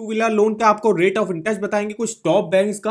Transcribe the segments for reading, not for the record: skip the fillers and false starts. To wheeler loan का आपको rate of interest बताएंगे कुछ टॉप बैंक्स का।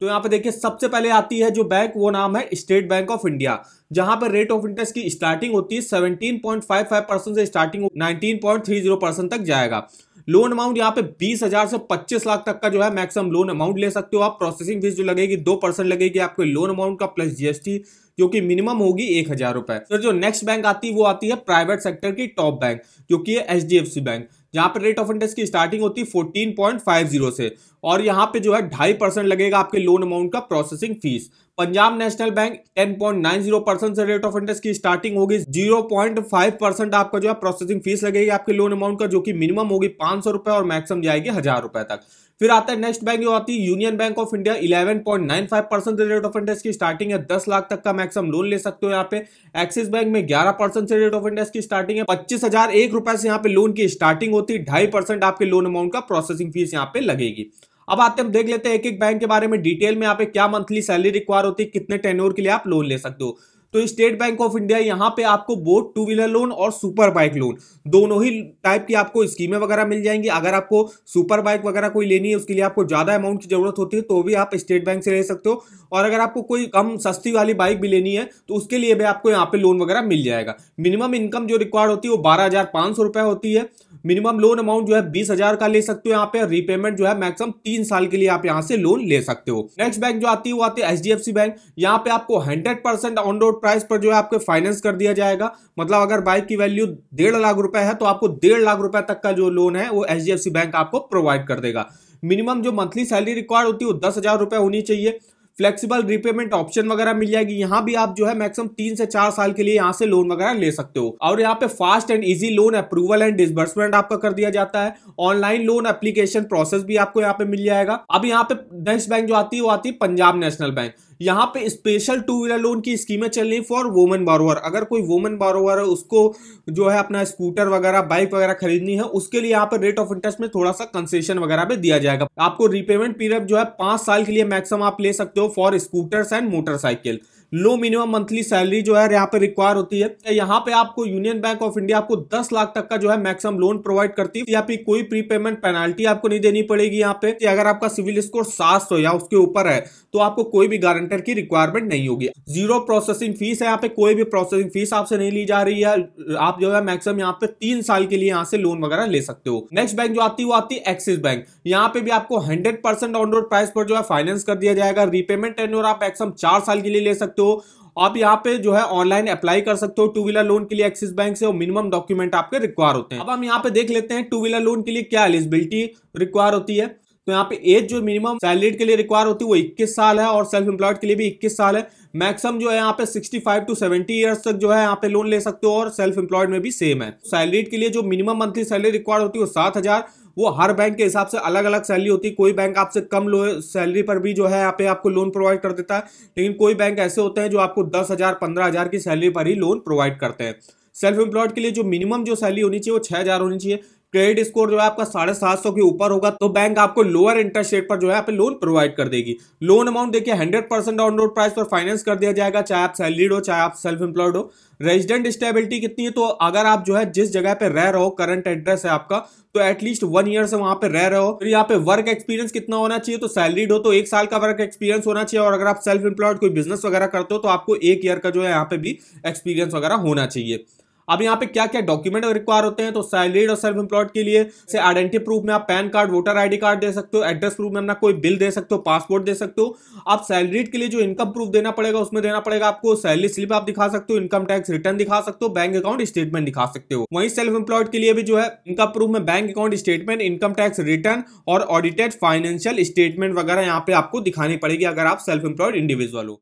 तो यहाँ पे देखिए सबसे पहले आती है जो बैंक, वो नाम है स्टेट बैंक ऑफ इंडिया, जहां पर रेट ऑफ इंटरेस्ट की स्टार्टिंग होती है 17.55% से स्टार्टिंग 19.30% तक जाएगा। लोन अमाउंट यहाँ पे 20,000 से 25 लाख तक का जो है मैक्सिमम लोन अमाउंट ले सकते हो आप। प्रोसेसिंग फीस जो लगेगी 2% लगेगी आपके लोन अमाउंट का प्लस जीएसटी, जो कि मिनिमम होगी 1,000 रुपए। फिर जो नेक्स्ट बैंक आती है वो आती है प्राइवेट सेक्टर की टॉप बैंक, जो कि है एचडीएफसी बैंक, जहाँ पर रेट ऑफ इंटरेस्ट की स्टार्टिंग होती है 14.50 से और यहाँ पे जो है 2.5% लगेगा आपके लोन अमाउंट का processing fees. Punjab National Bank 10.90% से रेट ऑफ इंटरेस्ट की स्टार्टिंग होगी, 0.5% आपका जो है प्रोसेसिंग फीस लगेगी आपके लोन अमाउंट का, जो कि मिनिमम होगी 500 रुपए और मैक्सिमम जाएगी 1,000 रुपए तक। फिर आता है नेक्स्ट बैंक जो आती है यूनियन बैंक ऑफ इंडिया, 11.95% से रेट ऑफ इंटरेस्ट की स्टार्टिंग है, 10 लाख तक का मैक्सिमम लोन ले सकते हो यहाँ पे। एक्सिस बैंक में 11% से रेट ऑफ इंटरेस्ट की स्टार्टिंग है, 25,001 रुपए से यहाँ पे लोन की स्टार्टिंग होती है, 2.5% आपके लोन अमाउंट का प्रोसेसिंग फीस यहाँ पे लगेगी। अब आते हैं हम देख लेते हैं एक एक बैंक के बारे में डिटेल में, यहाँ पे क्या मंथली सैलरी रिक्वायर होती है, कितने टेन्योर के लिए आप लोन ले सकते हो। तो स्टेट बैंक ऑफ इंडिया यहाँ पे आपको बोथ टू व्हीलर लोन और सुपर बाइक लोन दोनों ही टाइप की आपको स्कीमें वगैरह मिल जाएंगी। अगर आपको सुपर बाइक वगैरह कोई लेनी है उसके लिए आपको ज़्यादा अमाउंट की जरूरत होती है तो भी आप स्टेट बैंक से ले सकते हो, और अगर आपको कोई कम सस्ती वाली बाइक भी लेनी है तो उसके लिए भी आपको यहाँ पे लोन वगैरह मिल जाएगा। मिनिमम इनकम जो रिक्वायर्ड होती है वो 12,500 रुपये होती है। मिनिमम लोन अमाउंट जो है 20,000 का ले सकते हो यहाँ पे। रीपेमेंट जो है मैक्सिमम 3 साल के लिए आप यहाँ से लोन ले सकते हो। नेक्स्ट बैंक जो आती है वो आती है एचडीएफसी बैंक। यहाँ पे आपको 100% ऑन रोड प्राइस पर जो है आपको फाइनेंस कर दिया जाएगा, मतलब अगर बाइक की वैल्यू 1.5 लाख रुपए है तो आपको 1.5 लाख रुपए तक का जो लोन है वो एचडीएफसी बैंक आपको प्रोवाइड कर देगा। मिनिमम जो मंथली सैलरी रिक्वायर्ड होती है वो 10,000 रुपए होनी चाहिए। फ्लेक्सिबल रीपेमेंट ऑप्शन वगैरह मिल जाएगी, यहाँ भी आप जो है मैक्सिमम 3 से 4 साल के लिए यहाँ से लोन वगैरह ले सकते हो। और यहाँ पे fast and easy loan approval and disbursement आपका कर दिया जाता है। ऑनलाइन लोन एप्लीकेशन प्रोसेस भी आपको यहाँ पे मिल जाएगा। अब यहाँ पे नेक्स्ट बैंक जो आती है वो आती है पंजाब नेशनल बैंक। यहाँ पे स्पेशल टू व्हीलर लोन की स्कीमें चल रही फॉर वुमेन बोरोवर। अगर कोई वुमेन बोरोवर है उसको जो है अपना स्कूटर वगैरह बाइक वगैरह खरीदनी है, उसके लिए यहाँ पे रेट ऑफ इंटरेस्ट में थोड़ा सा कंसेशन वगैरह भी दिया जाएगा। आपको रीपेमेंट पीरियड जो है 5 साल के लिए मैक्सिमम आप ले सकते हो for scooters and motorcycle. Low minimum monthly salary जो है यहाँ पे रिक्वायर होती है। यहाँ पे आपको यूनियन बैंक ऑफ इंडिया आपको 10 लाख तक का जो है मैक्सिमम लोन प्रोवाइड करती है। यहाँ पे कोई प्री पेमेंट पेनाल्टी आपको नहीं देनी पड़ेगी। यहाँ पे अगर आपका सिविल स्कोर 700 या उसके ऊपर है तो आपको कोई भी गारंटर की रिक्वायरमेंट नहीं होगी। 0 प्रोसेसिंग फीस है, यहाँ पे कोई भी प्रोसेसिंग फीस आपसे नहीं ली जा रही है। आप जो है मैक्सिमम यहाँ पे 3 साल के लिए यहाँ से लोन वगैरह ले सकते हो। नेक्स्ट बैंक जो आती है वो आती है एक्सिस बैंक। यहाँ पे भी आपको 100% ऑन रोड प्राइस पर जो है फाइनेंस कर दिया जाएगा। रीपेमेंट टेन्योर आप मैक्सिमम 4 साल के लिए ले सकते हो। आप यहाँ पे जो है ऑनलाइन अप्लाई कर सकते हो टू व्हीलर लोन के लिए एक्सिस बैंक से, और मिनिमम डॉक्यूमेंट आपके रिक्वायर होते हैं। अब हम यहाँ पे देख लेते हैं टू व्हीलर लोन के लिए क्या एलिजिबिलिटी रिक्वायर होती है। तो यहाँ पे एज जो मिनिमम सैलरीड के लिए रिक्वायर होती है वो 21 साल है, और सेल्फ एम्प्लॉयड के लिए भी 21 साल है। मैक्सिमम जो है यहाँ पे 65 टू 70 ईयर्स तक जो है यहाँ पे लोन ले सकते हो, और सेल्फ एम्प्लॉयड में भी सेम है। सैलरीड के लिए जो मिनिमम मंथली सैलरी रिक्वायर होती है वो 7,000। वो हर बैंक के हिसाब से अलग अलग सैलरी होती है। कोई बैंक आपसे कम लो सैलरी पर भी जो है यहाँ पे आपको लोन प्रोवाइड कर देता है, लेकिन कोई बैंक ऐसे होते हैं जो आपको 10,000 15,000 की सैलरी पर ही लोन प्रोवाइड करते हैं। सेल्फ एम्प्लॉयड के लिए जो मिनिमम जो सैलरी होनी चाहिए वो 6,000 होनी चाहिए। क्रेडिट स्कोर जो है आपका 750 के ऊपर होगा तो बैंक आपको लोअर इंटरेस्ट रेट पर जो है यहाँ पे लोन प्रोवाइड कर देगी। लोन अमाउंट देखिए 100% ऑन रोड प्राइस पर फाइनेंस कर दिया जाएगा, चाहे आप सैलरीड हो चाहे आप सेल्फ एम्प्लॉयड हो। रेजिडेंट स्टेबिलिटी कितनी है, तो अगर आप जो है जिस जगह पे रह रहे हो करंट एड्रेस है आपका तो एटलीस्ट 1 ईयर से वहां पे रह रहे हो। फिर यहाँ पे वर्क एक्सपीरियंस कितना होना चाहिए, तो सैलरीड हो तो 1 साल का वर्क एक्सपीरियंस होना चाहिए, और अगर आप सेल्फ एम्प्लॉयड कोई बिजनेस वगैरह करते हो तो आपको 1 ईयर का जो है यहाँ पे भी एक्सपीरियंस वगैरह होना चाहिए। अब यहाँ पे क्या क्या डॉक्यूमेंट रिक्वायर होते हैं, तो सैलरीड और सेल्फ एम्प्लॉयड के लिए से आइडेंटिटी प्रूफ में आप PAN card voter ID card दे सकते हो, एड्रेस प्रूफ में अपना कोई बिल दे सकते हो, पासपोर्ट दे सकते हो। आप सैलरीड के लिए जो इनकम प्रूफ देना पड़ेगा उसमें देना पड़ेगा आपको सैलरी स्लिप आप दिखा सकते हो, इनकम टैक्स रिटर्न दिखा सकते हो, बैंक अकाउंट स्टेटमेंट दिखा सकते हो। वहीं सेल्फ एम्प्लॉयड के लिए भी जो है इनकम प्रूफ में bank account statement, income tax return और ऑडिटेड फाइनेंशियल स्टेटमेंट वगैरह यहाँ पे आपको दिखानी पड़ेगी अगर आप सेल्फ एम्प्लॉयड इंडिविजुअल हो।